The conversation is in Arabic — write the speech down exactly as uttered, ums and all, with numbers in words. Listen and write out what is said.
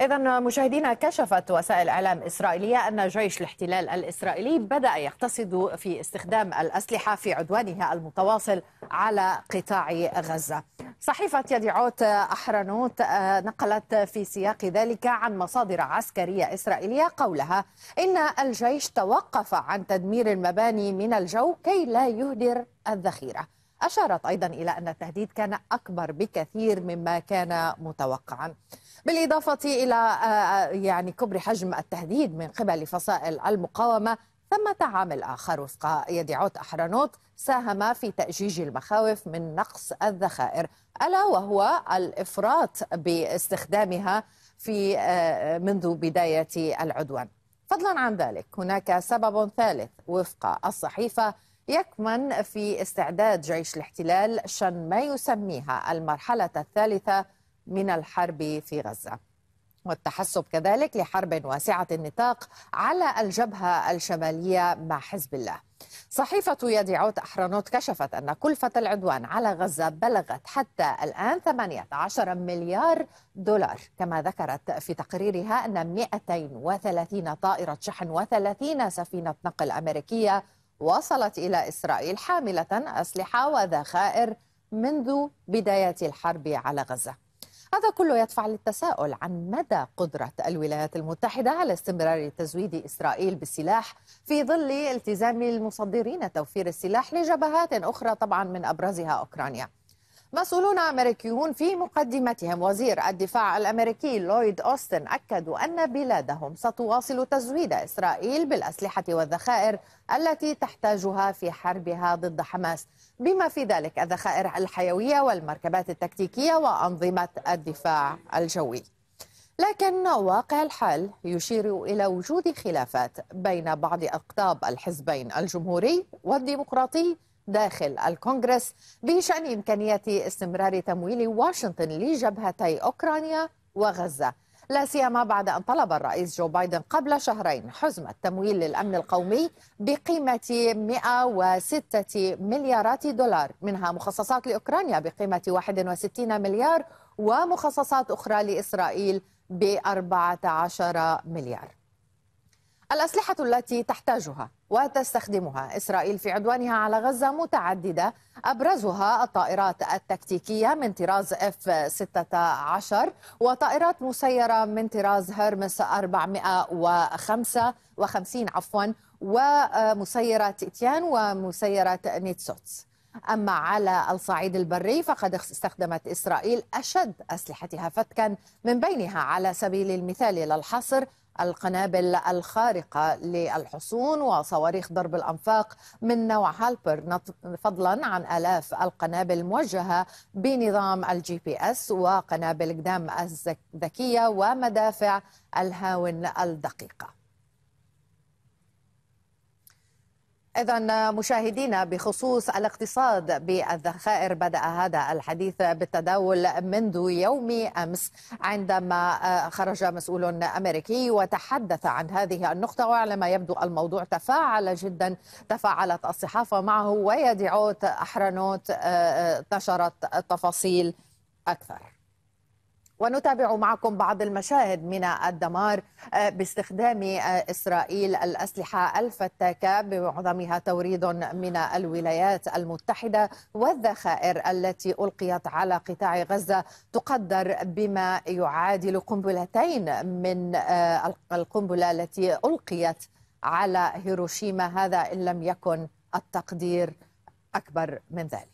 إذا مشاهدينا، كشفت وسائل إعلام إسرائيلية أن جيش الاحتلال الإسرائيلي بدأ يقتصد في استخدام الأسلحة في عدوانها المتواصل على قطاع غزة. صحيفة يديعوت أحرونوت نقلت في سياق ذلك عن مصادر عسكرية إسرائيلية قولها إن الجيش توقف عن تدمير المباني من الجو كي لا يهدر الذخيرة. أشارت أيضا إلى أن التهديد كان أكبر بكثير مما كان متوقعا، بالإضافة إلى يعني كبر حجم التهديد من قبل فصائل المقاومة. ثمة عامل آخر وفق يديعوت أحرونوت ساهم في تأجيج المخاوف من نقص الذخائر، ألا وهو الإفراط باستخدامها في منذ بداية العدوان. فضلا عن ذلك، هناك سبب ثالث وفق الصحيفة يكمن في استعداد جيش الاحتلال شن ما يسميها المرحلة الثالثة من الحرب في غزة، والتحسب كذلك لحرب واسعة النطاق على الجبهة الشمالية مع حزب الله. صحيفة يديعوت أحرونوت كشفت أن كلفة العدوان على غزة بلغت حتى الآن ثمانية عشر مليار دولار، كما ذكرت في تقريرها أن مئتين وثلاثين طائرة شحن وثلاثين سفينة نقل أمريكية وصلت إلى إسرائيل حاملة أسلحة وذخائر منذ بداية الحرب على غزة. هذا كله يدفع للتساؤل عن مدى قدرة الولايات المتحدة على استمرار تزويد إسرائيل بالسلاح في ظل التزام المصدرين توفير السلاح لجبهات أخرى، طبعا من أبرزها أوكرانيا. مسؤولون أمريكيون في مقدمتهم وزير الدفاع الأمريكي لويد أوستن أكدوا أن بلادهم ستواصل تزويد إسرائيل بالأسلحة والذخائر التي تحتاجها في حربها ضد حماس، بما في ذلك الذخائر الحيوية والمركبات التكتيكية وأنظمة الدفاع الجوي. لكن واقع الحال يشير إلى وجود خلافات بين بعض أقطاب الحزبين الجمهوري والديمقراطي داخل الكونغرس بشأن إمكانية استمرار تمويل واشنطن لجبهتي أوكرانيا وغزة، لا سيما بعد أن طلب الرئيس جو بايدن قبل شهرين حزمة تمويل للأمن القومي بقيمة مئة وستة مليارات دولار، منها مخصصات لأوكرانيا بقيمة واحد وستين مليار ومخصصات أخرى لإسرائيل ب أربعة عشر مليار. الأسلحة التي تحتاجها وتستخدمها إسرائيل في عدوانها على غزة متعددة، أبرزها الطائرات التكتيكية من طراز إف ستة عشر وطائرات مسيرة من طراز هيرمس أربعمئة وخمسة وخمسين عفوا ومسيرة إتيان ومسيرة نيتسوتس. أما على الصعيد البري فقد استخدمت إسرائيل أشد أسلحتها فتكا، من بينها على سبيل المثال للحصر القنابل الخارقة للحصون وصواريخ ضرب الأنفاق من نوع هالبر، فضلا عن آلاف القنابل الموجهة بنظام الجي بي اس وقنابل القدام الذكية ومدافع الهاون الدقيقة. إذا مشاهدينا، بخصوص الاقتصاد بالذخائر بدأ هذا الحديث بالتداول منذ يوم أمس، عندما خرج مسؤول أمريكي وتحدث عن هذه النقطة، وعلى ما يبدو الموضوع تفاعل جدا، تفاعلت الصحافة معه، ويديعوت أحرونوت نشرت التفاصيل أكثر. ونتابع معكم بعض المشاهد من الدمار باستخدام إسرائيل الأسلحة الفتاكة بمعظمها توريد من الولايات المتحدة، والذخائر التي ألقيت على قطاع غزة تقدر بما يعادل قنبلتين من القنبلة التي ألقيت على هيروشيما، هذا إن لم يكن التقدير أكبر من ذلك.